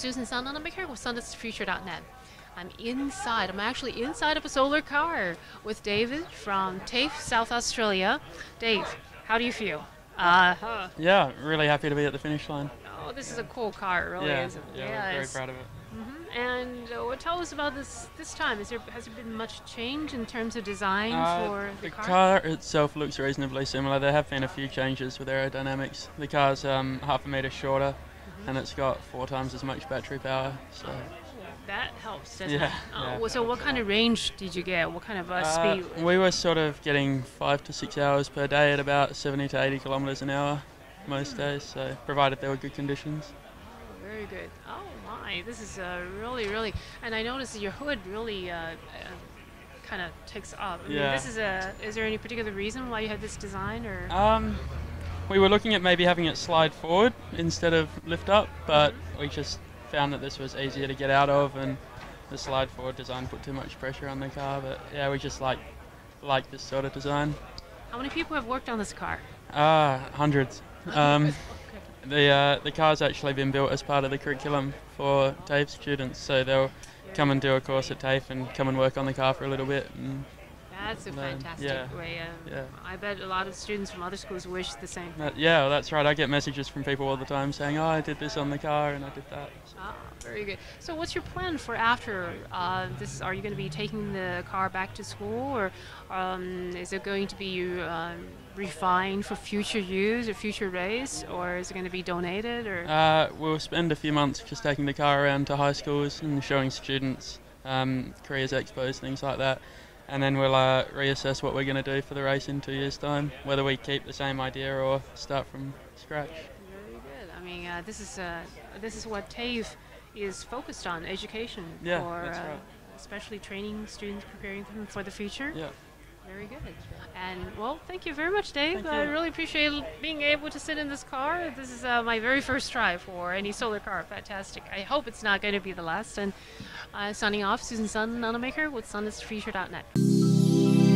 Susan Sun Nunamaker with sunisthefuture.net. I'm actually inside of a solar car with David from TAFE, South Australia. Dave, how do you feel? Yeah, really happy to be at the finish line. Oh, this is a cool car, it really is. Yeah, very proud of it. And tell us about this time. Has there been much change in terms of design for the car? The car itself looks reasonably similar. There have been a few changes with aerodynamics. The car's half a metre shorter, and it's got 4 times as much battery power. So that helps, doesn't it? Yeah, so what kind of range did you get? What kind of speed? We were sort of getting 5 to 6 hours per day at about 70 to 80 kilometres an hour most days, so provided there were good conditions. Very good. Oh my, this is really, and I noticed your hood really kind of takes up. I mean, this is is there any particular reason why you had this design, or? We were looking at maybe having it slide forward instead of lift up, but we just found that this was easier to get out of, and the slide forward design put too much pressure on the car, but yeah, we just like this sort of design. How many people have worked on this car? Hundreds. The car's actually been built as part of the curriculum for TAFE students, so they'll come and do a course at TAFE and come and work on the car for a little bit. And that's a fantastic way. I bet a lot of students from other schools wish the same thing. Yeah, that's right. I get messages from people all the time saying, oh, I did this on the car and I did that. So. Ah, very good. So what's your plan for after this? Are you going to be taking the car back to school, or is it going to be refined for future use or future race, or is it going to be donated? Or we'll spend a few months just taking the car around to high schools and showing students careers expos, things like that. And then we'll reassess what we're going to do for the race in 2 years' time, whether we keep the same idea or start from scratch. Very good. I mean, this is what TAFE is focused on, education, for especially training students, preparing them for the future. Yeah. Very good. And, well, thank you very much, Dave. I really appreciate being able to sit in this car. This is my very first try for any solar car. Fantastic. I hope it's not going to be the last. And signing off, Susan Sun Nunamaker with sunisthefuture.net.